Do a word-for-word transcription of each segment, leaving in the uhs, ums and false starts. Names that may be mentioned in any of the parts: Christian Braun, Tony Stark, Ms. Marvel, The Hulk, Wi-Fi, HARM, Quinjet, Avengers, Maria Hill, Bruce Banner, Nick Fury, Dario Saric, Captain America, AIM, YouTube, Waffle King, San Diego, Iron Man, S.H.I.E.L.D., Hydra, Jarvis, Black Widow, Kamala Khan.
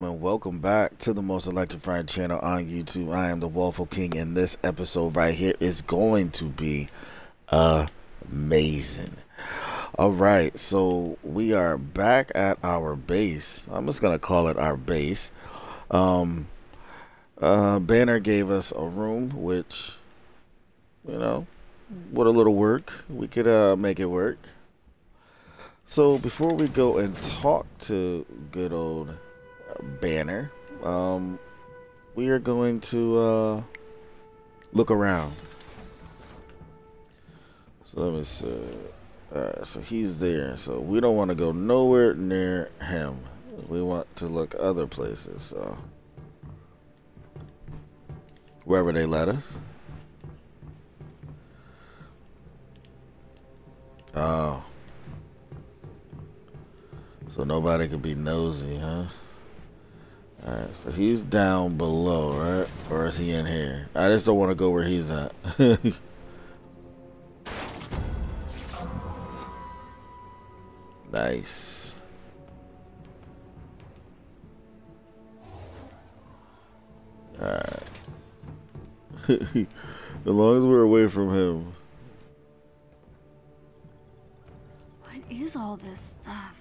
And welcome back to the most electrifying channel on YouTube. I am the Waffle King, and this episode right here is going to be amazing. All right, so we are back at our base. I'm just gonna call it our base. Um, uh, Banner gave us a room, which, you know, with a little work, we could uh, make it work. So before we go and talk to good old Banner, um we are going to uh look around. So let me see. All right, so he's there, so we don't want to go nowhere near him. We want to look other places, so wherever they let us. Oh, so nobody could be nosy, huh? Alright, so he's down below, right? Or is he in here? I just don't want to go where he's at. Nice. Alright. As long as we're away from him. What is all this stuff?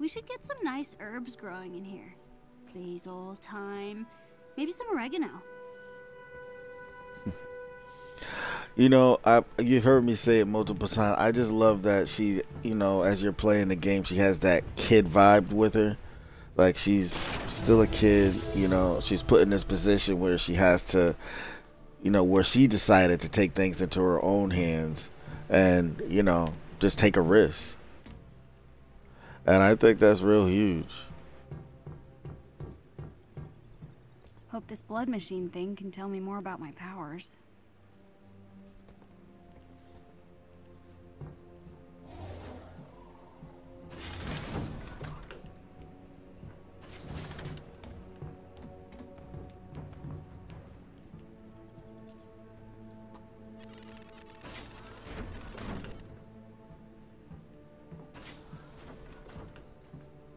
We should get some nice herbs growing in here. Basil, thyme, maybe some oregano. You know, I, you've heard me say it multiple times. I just love that she, you know, as you're playing the game, she has that kid vibe with her. Like, she's still a kid, you know. She's put in this position where she has to, you know, where she decided to take things into her own hands and, you know, just take a risk. And I think that's real huge. Hope this blood machine thing can tell me more about my powers.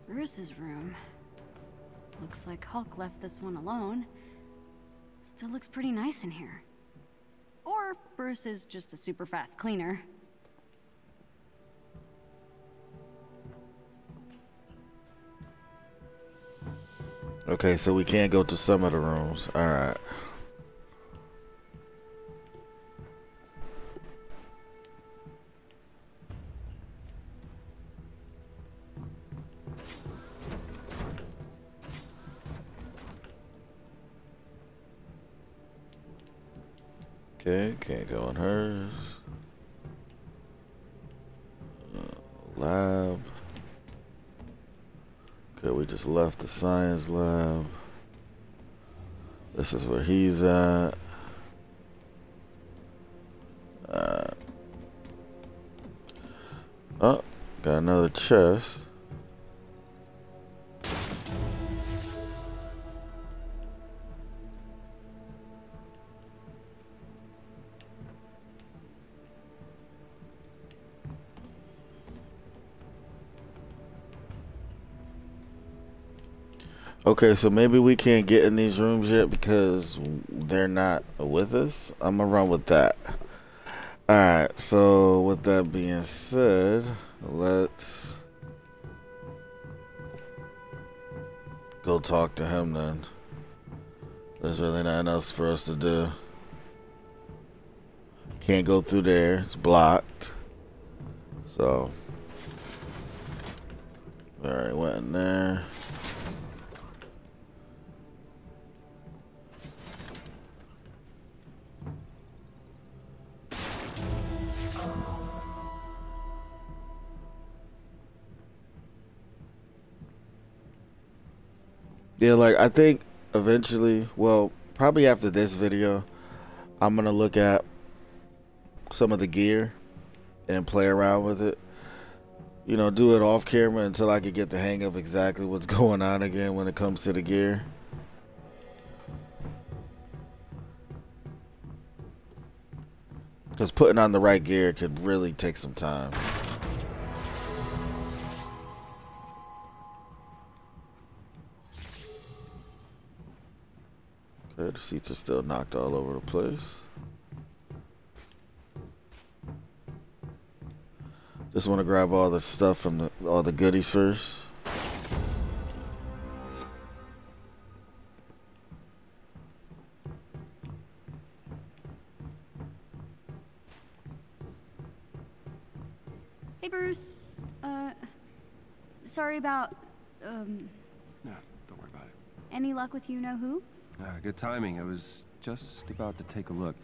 Bruce's room. Looks like Hulk left this one alone. Still looks pretty nice in here. Or Bruce is just a super fast cleaner. Okay, so we can't go to some of the rooms. All right. Okay, can't go on hers. Uh, lab. Okay, we just left the science lab. This is where he's at. Uh, oh, got another chest. Okay, so maybe we can't get in these rooms yet because they're not with us. I'm gonna run with that. All right, so with that being said, let's go talk to him then. There's really nothing else for us to do. Can't go through there, it's blocked. So, all right, went in there. Yeah, like, I think eventually, well, probably after this video, I'm going to look at some of the gear and play around with it. You know, do it off camera until I can get the hang of exactly what's going on again when it comes to the gear. Because putting on the right gear could really take some time. Good. Seats are still knocked all over the place. Just want to grab all the stuff from the, all the goodies first. Hey, Bruce. Uh, sorry about, um... No, don't worry about it. Any luck with you-know-who? Uh, good timing. I was just about to take a look.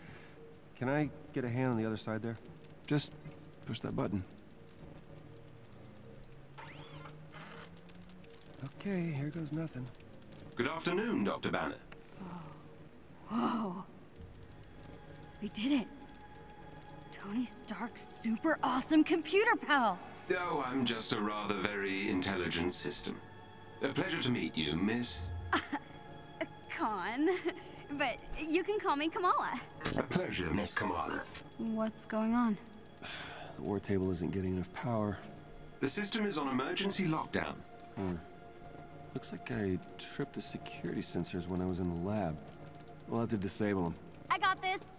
Can I get a hand on the other side there? Just push that button. Okay, here goes nothing. Good afternoon, Doctor Banner. Whoa. Whoa. We did it. Tony Stark's super awesome computer pal. Oh, I'm just a rather very intelligent system. A pleasure to meet you, Miss... Uh, Khan. But you can call me Kamala. A pleasure, Miss Kamala. What's going on? The war table isn't getting enough power. The system is on emergency lockdown. Hmm. Looks like I tripped the security sensors when I was in the lab. We'll have to disable them. I got this!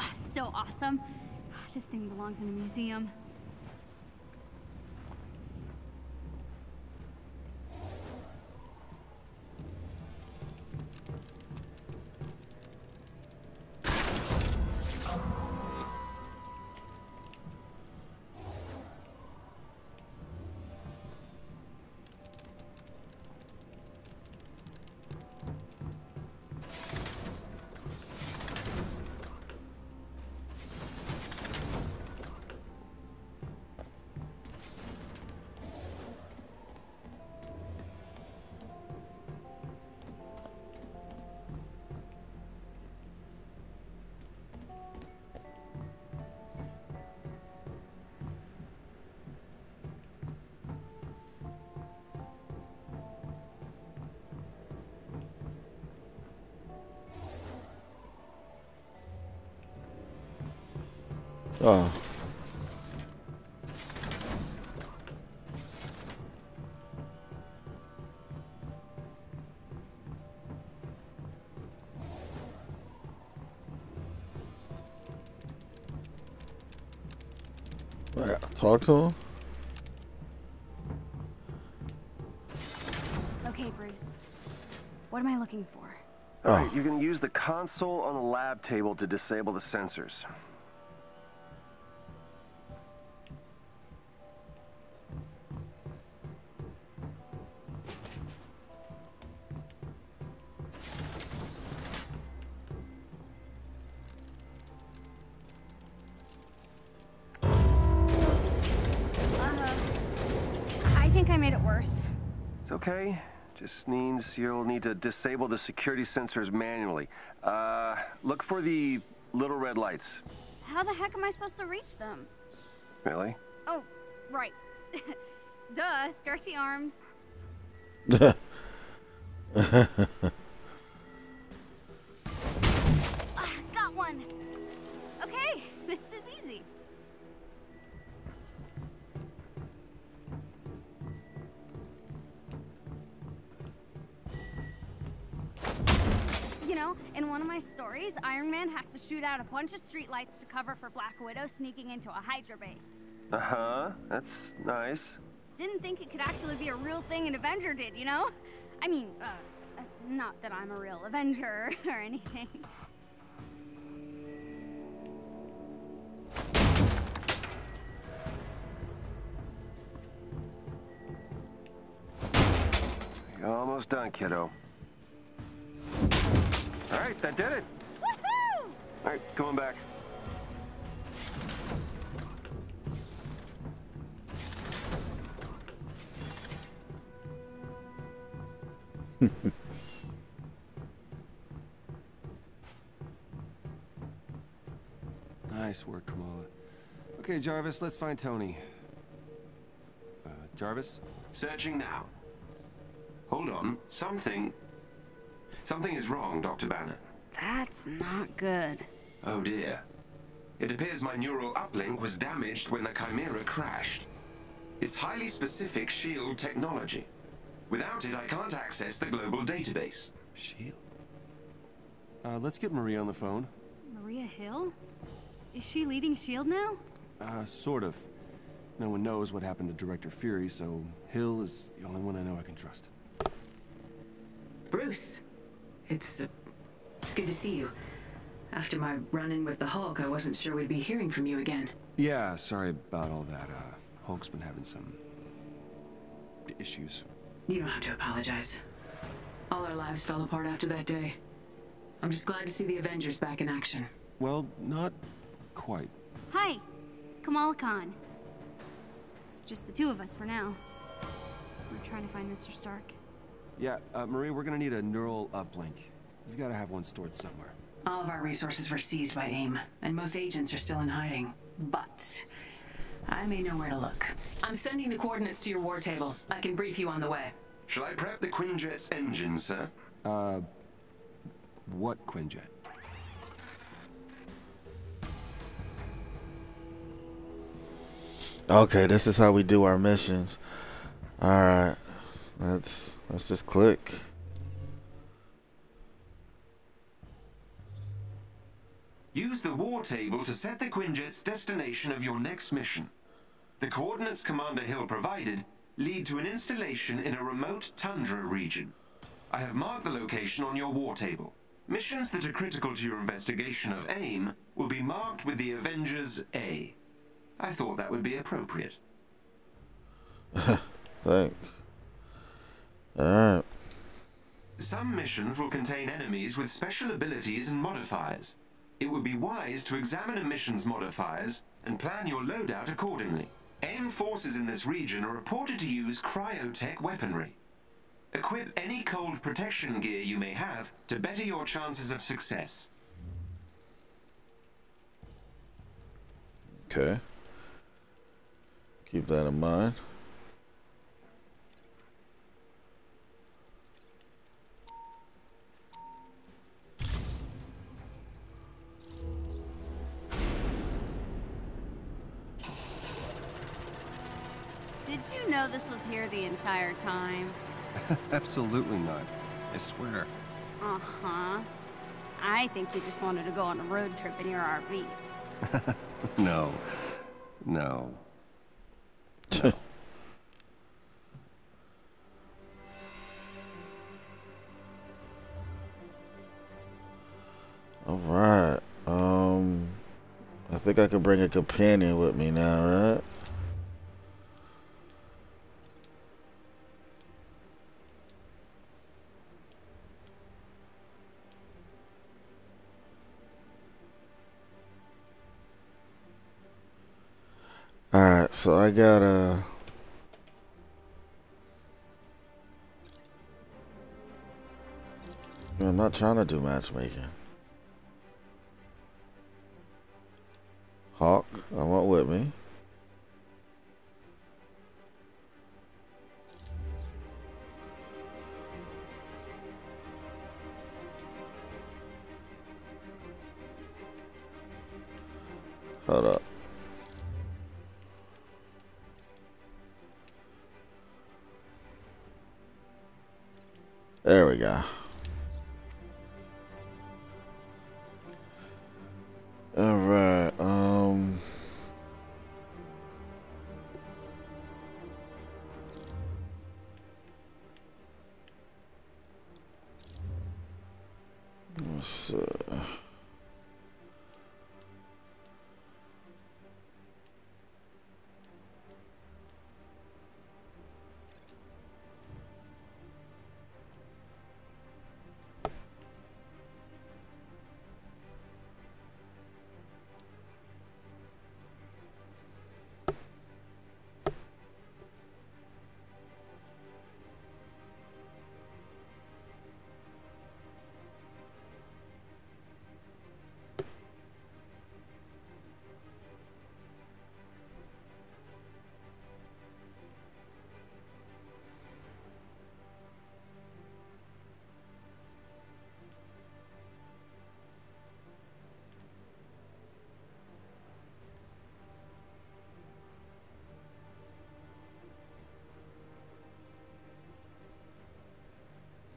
Oh, so awesome. This thing belongs in a museum. Oh. I gotta talk to him. Okay, Bruce. What am I looking for? All right, you can use the console on the lab table to disable the sensors. Okay, just means you'll need to disable the security sensors manually. Uh, look for the little red lights. How the heck am I supposed to reach them? Really? Oh, right. Duh, stretchy arms. uh, got one. Okay, this is easy. In one of my stories, Iron Man has to shoot out a bunch of streetlights to cover for Black Widow sneaking into a Hydra base. Uh-huh, that's nice. Didn't think it could actually be a real thing an Avenger did, you know? I mean, uh, not that I'm a real Avenger or anything. You're almost done, kiddo. All right, that did it. Woohoo! All right, come on back. Nice work, Kamala. Okay, Jarvis, let's find Tony. Uh, Jarvis? Searching now. Hold on. Something... Something is wrong, Doctor Banner. That's not good. Oh dear. It appears my neural uplink was damaged when the Chimera crashed. It's highly specific S H I E L D technology. Without it, I can't access the global database. S H I E L D? Uh, let's get Maria on the phone. Maria Hill? Is she leading S H I E L D now? Uh, sort of. No one knows what happened to Director Fury, so Hill is the only one I know I can trust. Bruce, it's, uh, it's good to see you. After my run-in with the Hulk, I wasn't sure we'd be hearing from you again. Yeah, sorry about all that. Uh, Hulk's been having some... issues. You don't have to apologize. All our lives fell apart after that day. I'm just glad to see the Avengers back in action. Well, not quite. Hi, Kamala Khan. It's just the two of us for now. We're trying to find Mister Stark. Yeah, uh, Maria, we're gonna need a neural uplink. You've gotta have one stored somewhere. All of our resources were seized by AIM, and most agents are still in hiding. But I may know where to look. I'm sending the coordinates to your war table. I can brief you on the way. Shall I prep the Quinjet's engine, sir? Uh, what Quinjet? Okay, this is how we do our missions. All right, let's let's just click. Use the war table to set the Quinjet's destination of your next mission. The coordinates Commander Hill provided lead to an installation in a remote tundra region. I have marked the location on your war table. Missions that are critical to your investigation of AIM will be marked with the Avengers A. I thought that would be appropriate. Thanks. Alright. Some missions will contain enemies with special abilities and modifiers. It would be wise to examine a mission's modifiers and plan your loadout accordingly. AIM forces in this region are reported to use cryotech weaponry. Equip any cold protection gear you may have to better your chances of success. Okay. Keep that in mind. Did you know this was here the entire time? Absolutely not. I swear. Uh-huh. I think you just wanted to go on a road trip in your R V. No. No. No. All right. Um, I think I can bring a companion with me now, right? Alright, so I gotta... I'm not trying to do matchmaking. Hawk, I want with me. Hold up. There we go. All right. Um. Let's, uh,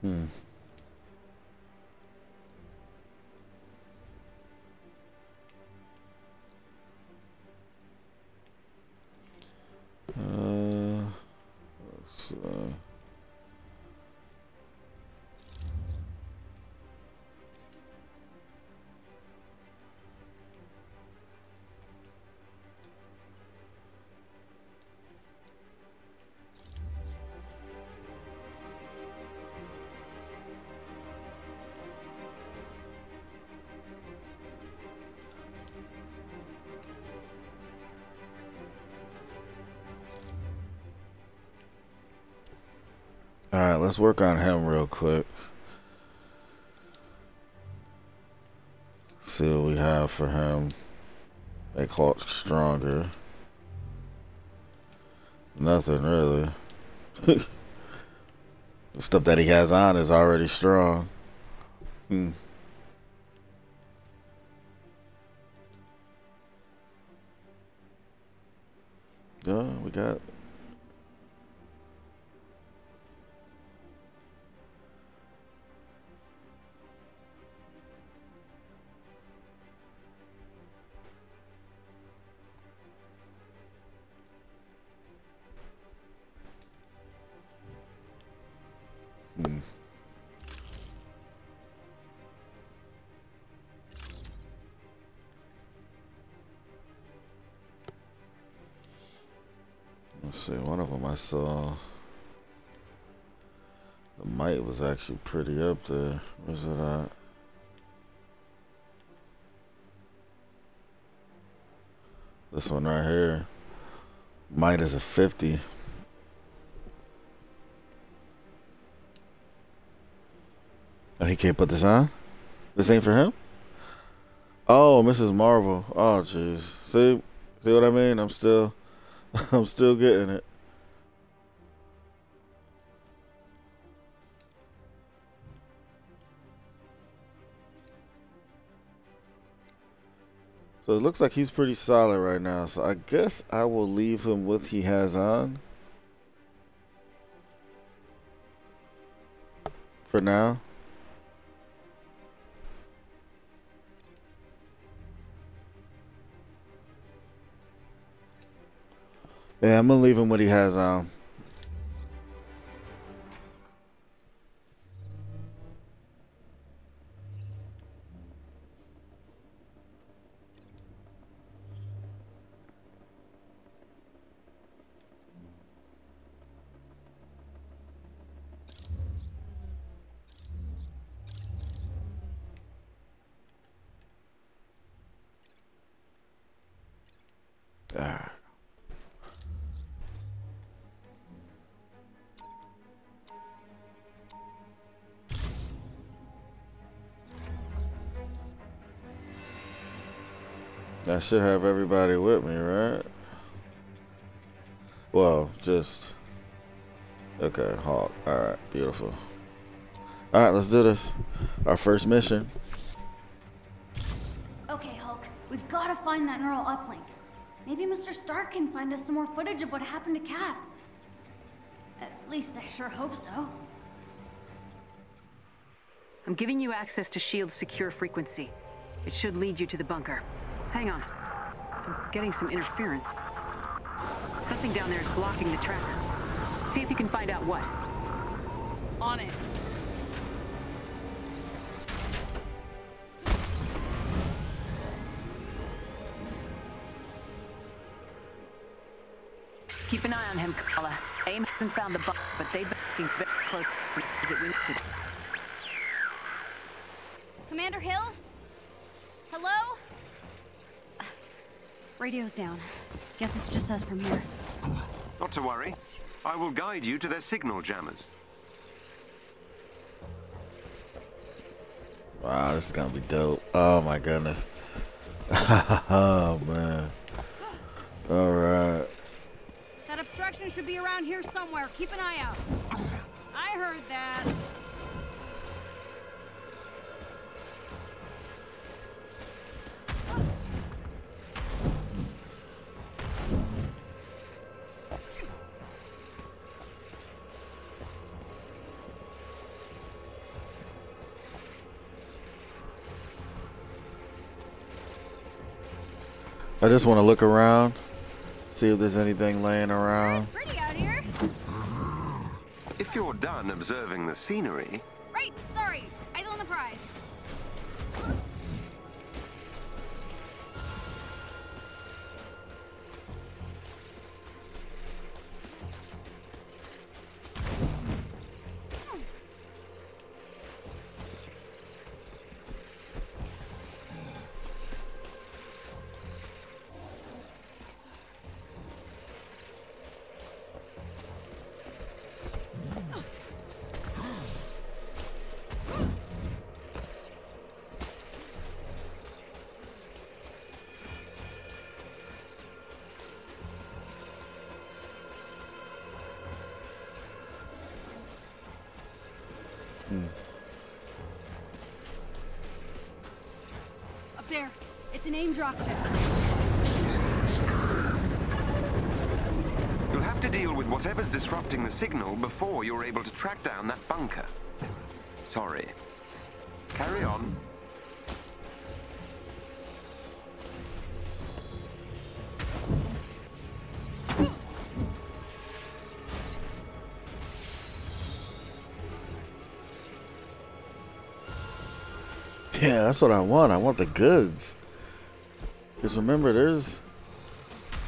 Hmm. Uh, let's, uh, Alright, let's work on him real quick. See what we have for him. Make Hulk stronger. Nothing really. The stuff that he has on is already strong. Hmm. Yeah, we got I saw the might was actually pretty up there. Where's it at? This one right here. Might is a fifty. Oh, he can't put this on? This ain't for him? Oh, Missus Marvel. Oh, jeez. See? See what I mean? I'm still, I'm still getting it. So it looks like he's pretty solid right now. So I guess I will leave him with he has on. For now. Yeah, I'm going to leave him what he has on. I should have everybody with me, right? Well, just... Okay, Hulk. Alright, beautiful. Alright, let's do this. Our first mission. Okay, Hulk. We've got to find that neural uplink. Maybe Mister Stark can find us some more footage of what happened to Cap. At least I sure hope so. I'm giving you access to S H I E L D secure frequency. It should lead you to the bunker. Hang on. I'm getting some interference. Something down there is blocking the tracker. See if you can find out what. On it. Keep an eye on him, Kamala. AIM hasn't found the bomb, but they've been looking very close. Is it we need to? Commander Hill? Hello? Radio's down. Guess it's just us from here. Not to worry. I will guide you to their signal jammers. Wow, this is gonna be dope. Oh my goodness. Oh man. All right. That obstruction should be around here somewhere. Keep an eye out. I heard that. I just want to look around, see if there's anything laying around. It's pretty out here. If you're done observing the scenery. Right, sorry. Eyes on the prize. Up there, it's an AIM dropship. You'll have to deal with whatever's disrupting the signal before you're able to track down that bunker. Sorry. Carry on. Yeah, that's what I want. I want the goods. Because remember, there's...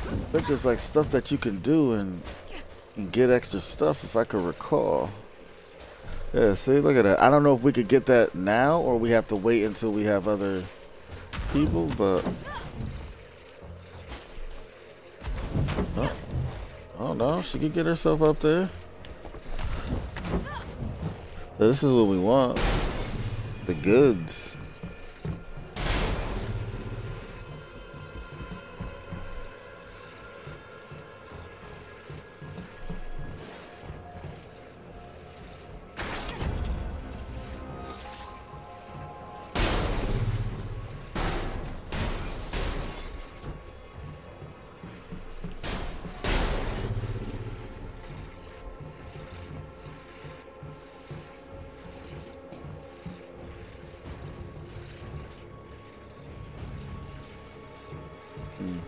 I think there's like stuff that you can do and, and get extra stuff, if I could recall. Yeah, see, look at that. I don't know if we could get that now or we have to wait until we have other people, but... Oh, I don't know. She could get herself up there. So this is what we want. The goods.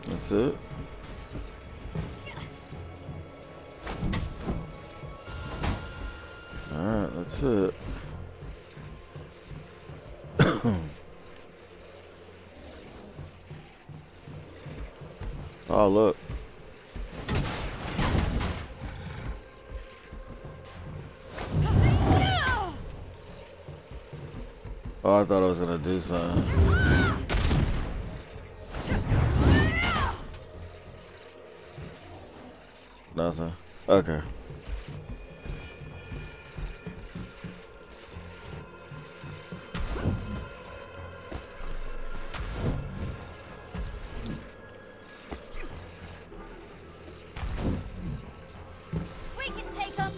That's it. Alright, that's it. Oh, look. Oh, I thought I was gonna do something. Nothing. Okay. We can take them.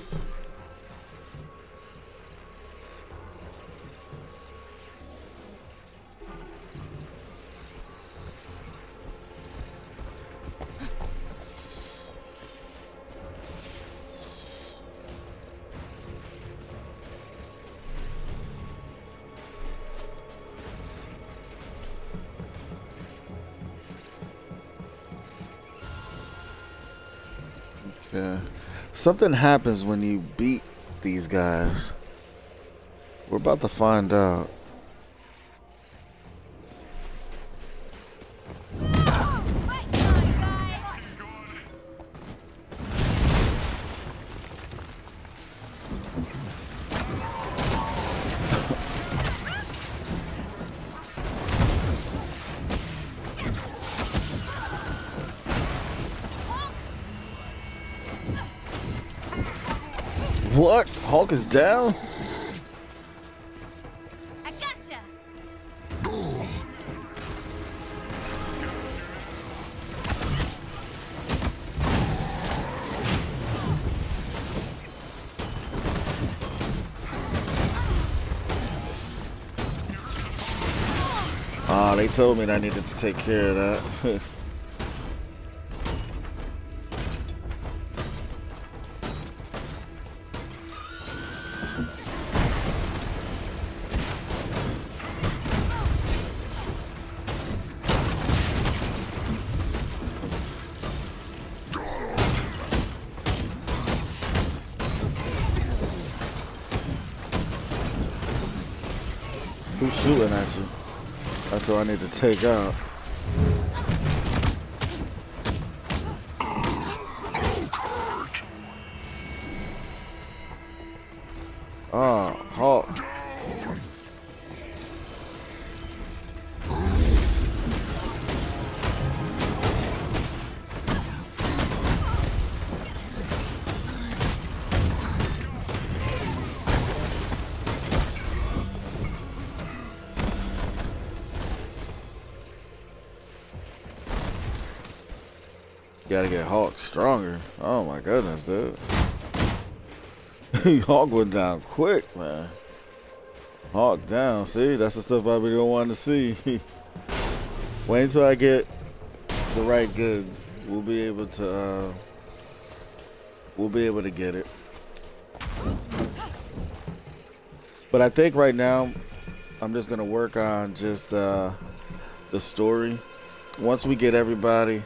Yeah. Something happens when you beat these guys. We're about to find out. What? Hulk is down? I gotcha. Ah, oh, they told me that I needed to take care of that. Who's shooting at you? That's what I need to take out. Ah, Hulk. Gotta get Hulk stronger. Oh my goodness, dude. Hulk went down quick, man. Hulk down. See, that's the stuff I really wanted to see. Wait until I get the right goods. We'll be able to. Uh, we'll be able to get it. But I think right now, I'm just gonna work on just uh, the story. Once we get everybody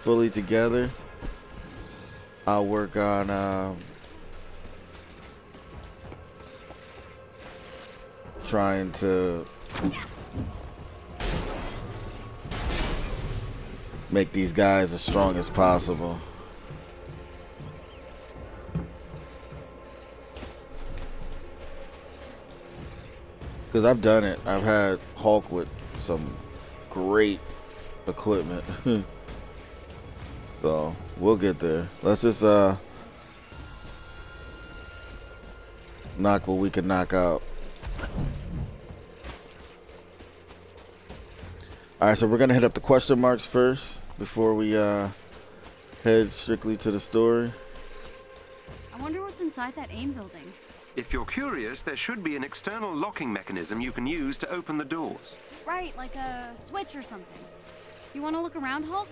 fully together, I'll work on uh, trying to make these guys as strong as possible. Because I've done it. I've had Hulk with some great equipment. So we'll get there. Let's just uh, knock what we can knock out. All right, so we're gonna hit up the question marks first before we uh, head strictly to the story. I wonder what's inside that AIM building. If you're curious, there should be an external locking mechanism you can use to open the doors. Right, like a switch or something. You wanna look around, Hulk?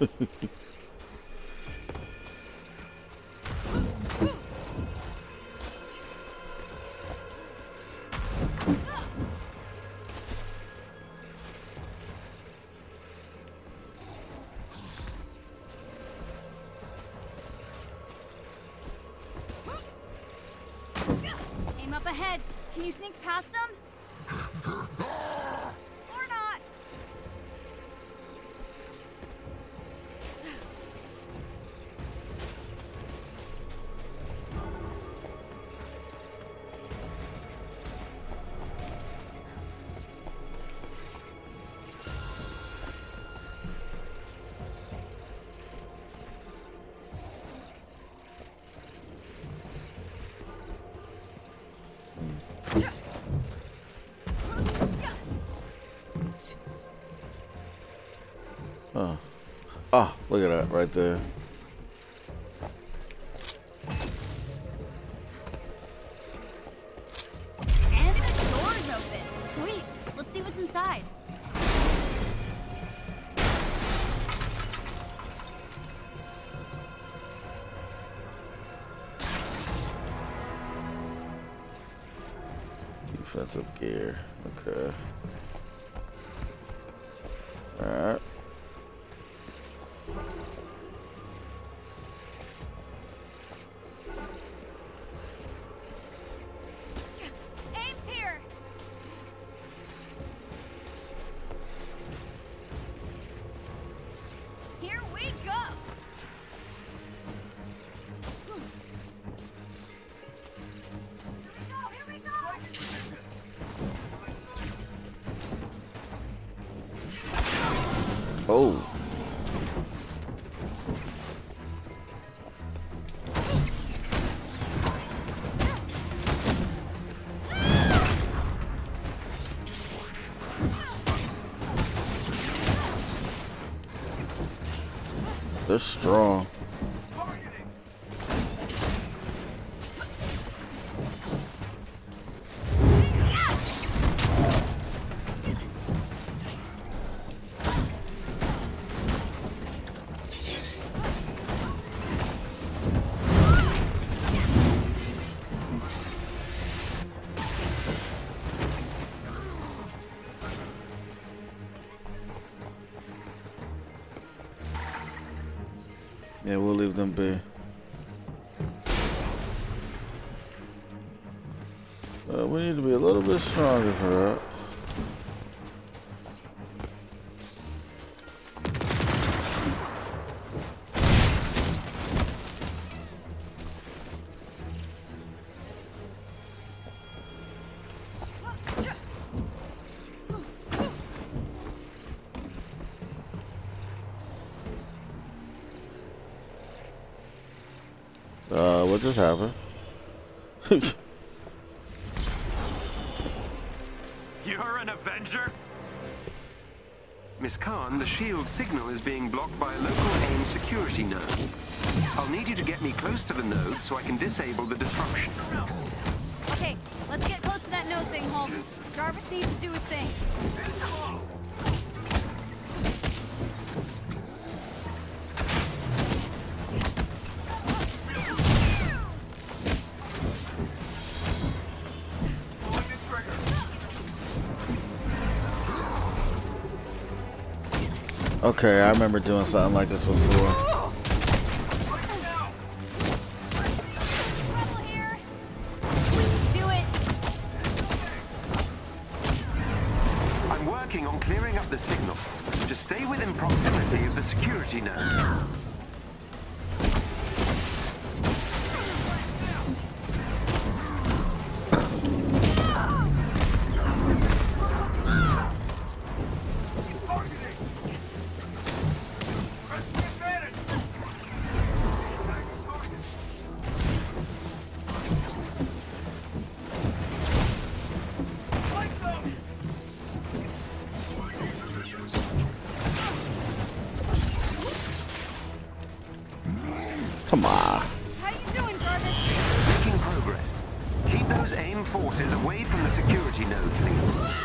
Aim up ahead. Can you sneak past them? Oh, look at that right there. And the door is open. Sweet. Let's see what's inside. Defensive gear. Okay. All right. Oh. They're strong. Yeah, we'll leave them be. Uh, we need to be a little bit stronger for that. Uh, what just happened? You're an Avenger? Miss Khan, the shield signal is being blocked by a local AIM security node. I'll need you to get me close to the node so I can disable the disruption. Okay, let's get close to that node thing, Holmes. Jarvis needs to do his thing. Okay, I remember doing something like this before. Come on. How you doing, Jarvis? Making progress. Keep those AIM forces away from the security node, please.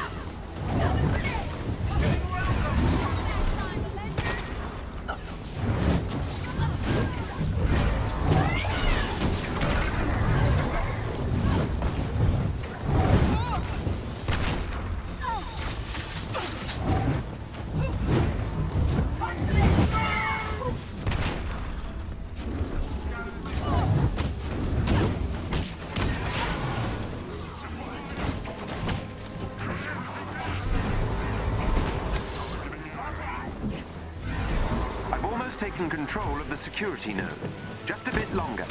Taken control of the security node. Just a bit longer.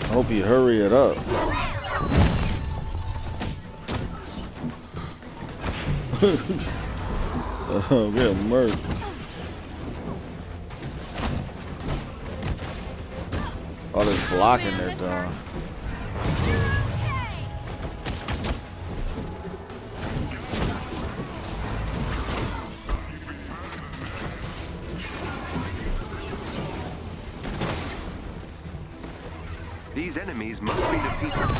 I hope you hurry it up. Oh, we're murdered. All this blocking they're doing. These enemies must be defeated.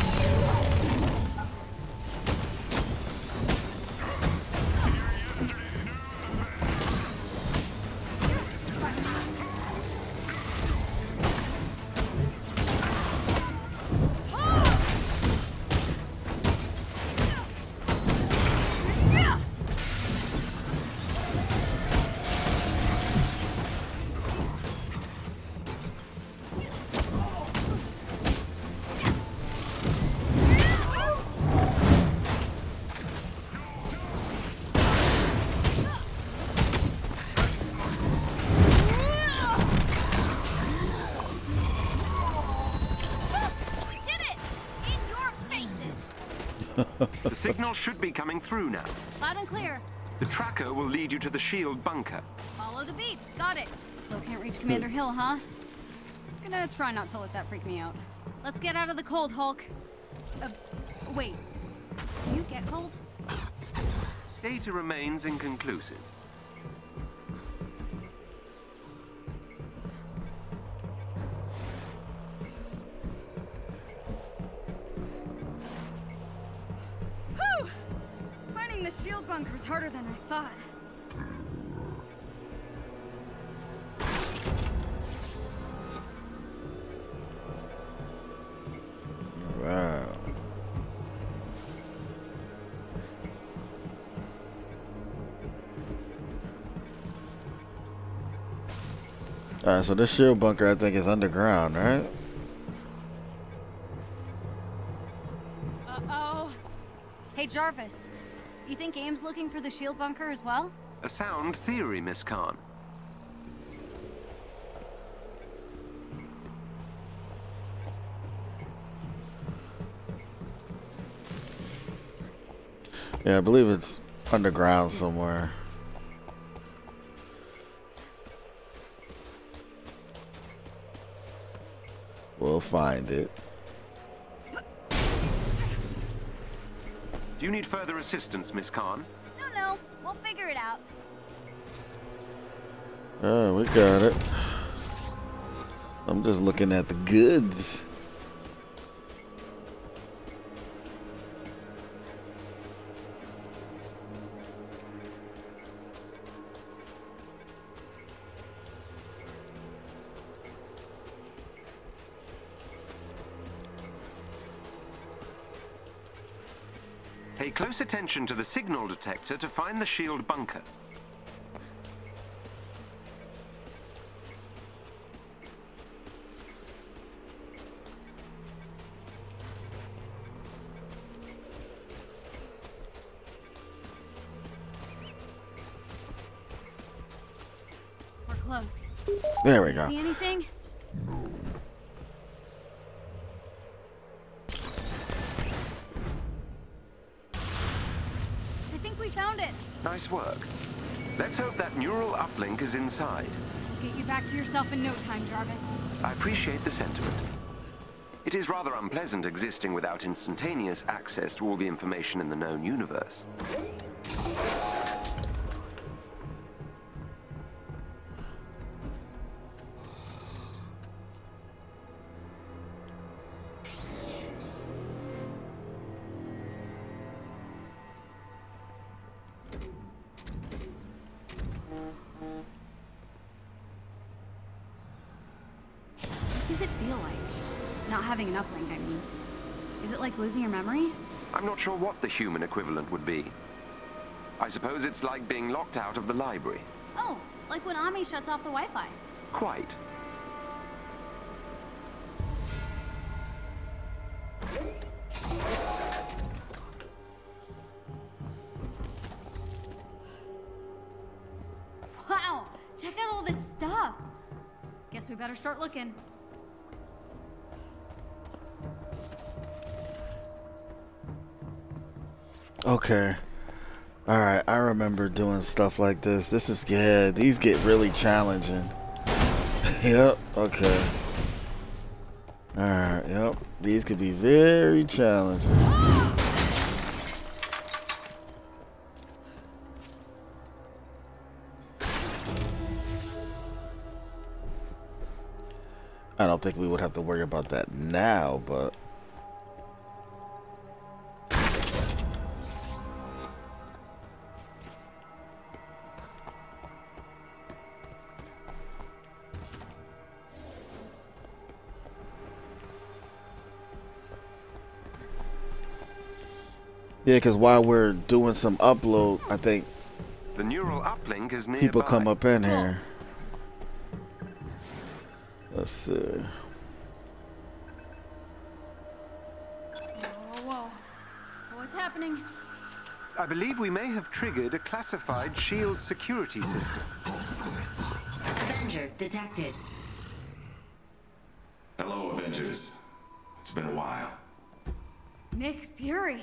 The signal should be coming through now. Loud and clear. The tracker will lead you to the shield bunker. Follow the beats. Got it. Still can't reach Commander Hill, huh? Gonna try not to let that freak me out. Let's get out of the cold, Hulk. Uh, wait. Do you get cold? Data remains inconclusive. Bunker's harder than I thought. Wow. All right, so this shield bunker I think is underground, right? Jarvis, you think A I M's looking for the S H I E L D bunker as well? A sound theory, Miss Khan. Yeah, I believe it's underground somewhere. We'll find it. Do you need further assistance, Miss Khan? No, no. We'll figure it out. Alright, we got it. I'm just looking at the goods. Pay close attention to the signal detector to find the S H I E L D bunker. We're close. There we go. See anything? Nice work. Let's hope that neural uplink is inside. We'll get you back to yourself in no time, Jarvis. I appreciate the sentiment. It is rather unpleasant existing without instantaneous access to all the information in the known universe. Losing your memory? I'm not sure what the human equivalent would be. I suppose it's like being locked out of the library. Oh, like when Ami shuts off the Wi-Fi. Quite. Wow, check out all this stuff. Guess we better start looking. Okay, all right, I remember doing stuff like this. This is good. These get really challenging. Yep, okay. All right, yep, these could be very challenging. I don't think we would have to worry about that now, but yeah, because while we're doing some upload, I think the neural uplink is nearby. People come up in here. Let's see. Whoa, whoa. What's happening? I believe we may have triggered a classified S H I E L D security system. Avenger detected. Hello, Avengers. It's been a while. Nick Fury.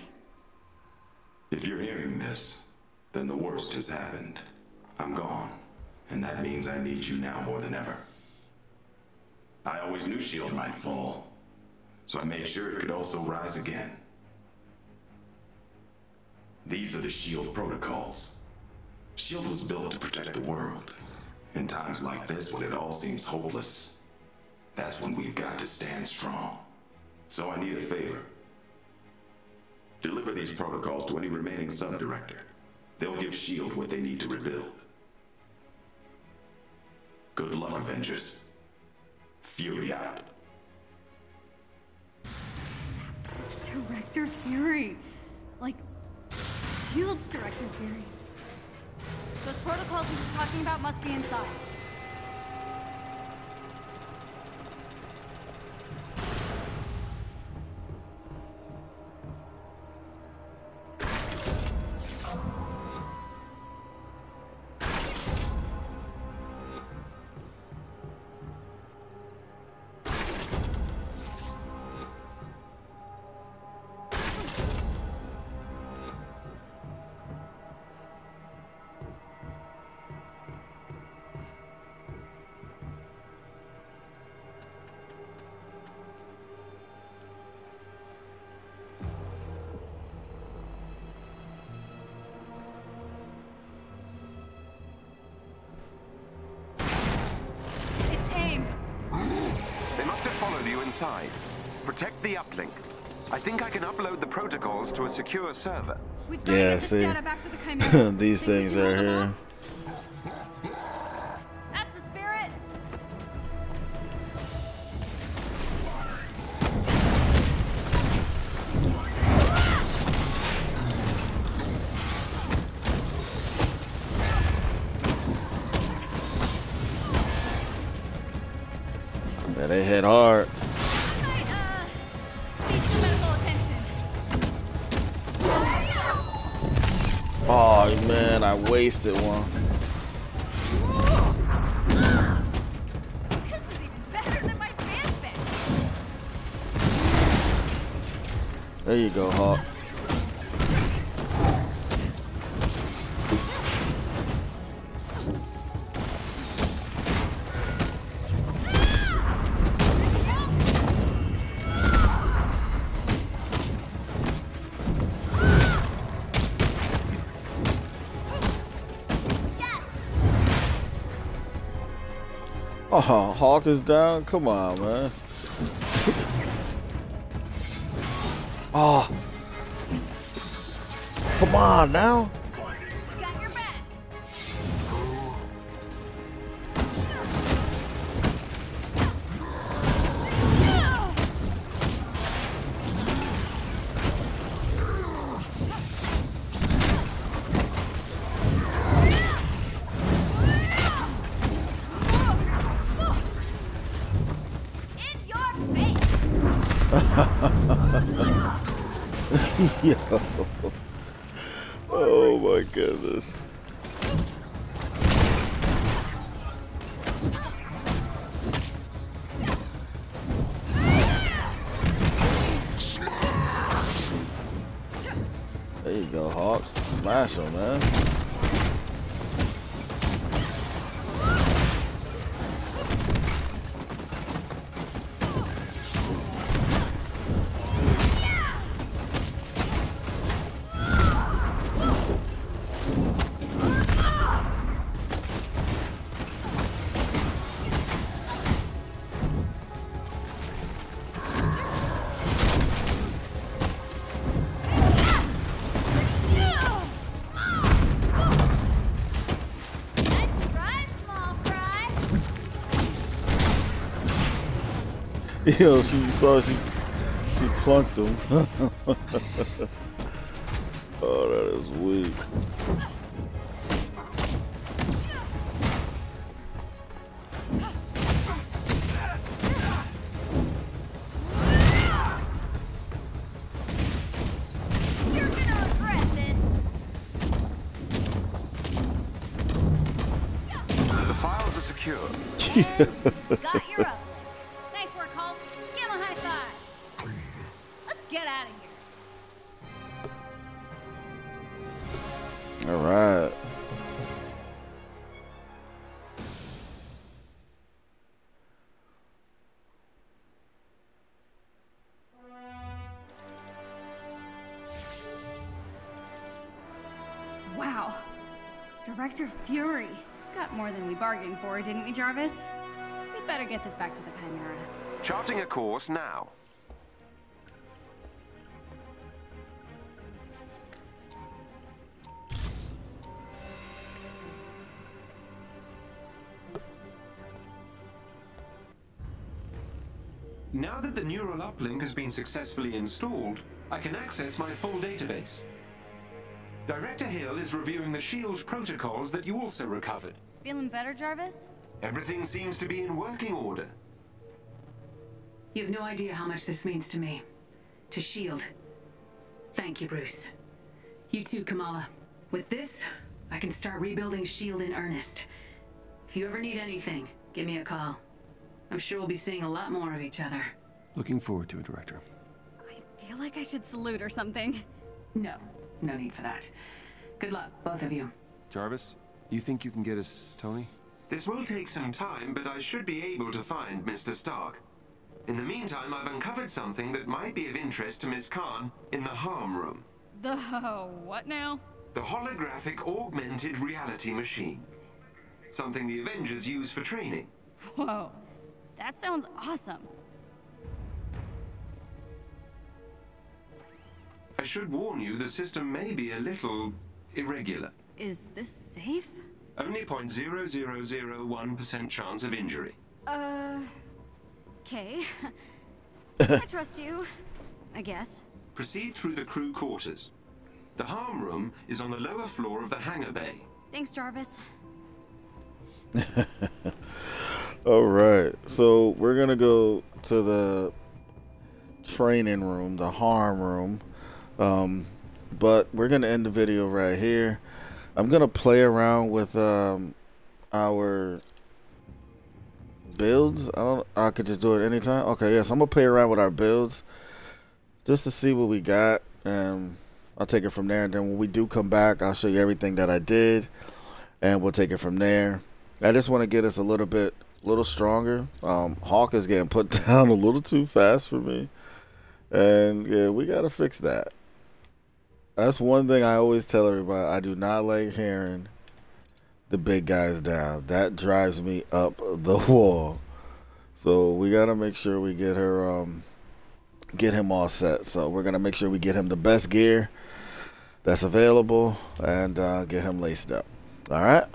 If you're hearing this, then the worst has happened. I'm gone, and that means I need you now more than ever. I always knew S H I E L D might fall, so I made sure it could also rise again. These are the S H I E L D protocols. S H I E L D was built to protect the world. In times like this, when it all seems hopeless, that's when we've got to stand strong. So I need a favor. Deliver these protocols to any remaining sub-director. They'll give S H I E L D what they need to rebuild. Good luck, Avengers. Fury out. Director Fury. Like, S H I E L D's Director Fury. Those protocols he was talking about must be inside. inside. Protect the uplink. I think I can upload the protocols to a secure server. We've got yeah, to get this see, data back to the Chimera. These think things right here. That's the spirit. Yeah, they hit hard. Oh man, I wasted one. This is even better than my fanfic. There you go, Hawk. Oh, Hawk is down. Come on, man. Oh, come on now. Got your back. Yo. Oh my goodness. There you go, Hawk. Smash him, man. Yo, she saw she she plunked him. Oh, that is weak. The files are secure. Got your up. All right. Wow. Director Fury. Got more than we bargained for, didn't we, Jarvis? We'd better get this back to the Chimera. Charting a course now. Now that the neural uplink has been successfully installed, I can access my full database. Director Hill is reviewing the S H I E L D protocols that you also recovered. Feeling better, Jarvis? Everything seems to be in working order. You have no idea how much this means to me. To S H I E L D. Thank you, Bruce. You too, Kamala. With this, I can start rebuilding S H I E L D in earnest. If you ever need anything, give me a call. I'm sure we'll be seeing a lot more of each other. Looking forward to it, Director. I feel like I should salute or something. No, no need for that. Good luck, both of you. Jarvis, you think you can get us Tony? This will take some time, but I should be able to find Mister Stark. In the meantime, I've uncovered something that might be of interest to Miz Khan in the HARM room. The what now? The holographic augmented reality machine. Something the Avengers use for training. Whoa. That sounds awesome. I should warn you, the system may be a little irregular. Is this safe? Only zero point zero zero zero one percent chance of injury. Uh... Okay. I trust you, I guess. Proceed through the crew quarters. The harm room is on the lower floor of the hangar bay. Thanks, Jarvis. Alright, so we're gonna go to the training room, the harm room. Um, but we're gonna end the video right here. I'm gonna play around with um, our builds. I don't. I could just do it anytime. Okay, yes, yeah, so I'm gonna play around with our builds just to see what we got, and I'll take it from there. And then when we do come back, I'll show you everything that I did, and we'll take it from there. I just want to get us a little bit, a little stronger. Um, Hawk is getting put down a little too fast for me, and yeah, we gotta fix that. That's one thing I always tell everybody. I do not like hearing the big guys down. That drives me up the wall. So we gotta make sure we get her, um, get him all set. So we're gonna make sure we get him the best gear that's available and uh, get him laced up. All right.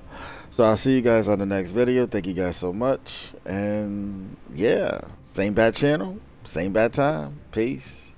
So I'll see you guys on the next video. Thank you guys so much. And yeah, same bad channel, same bad time. Peace.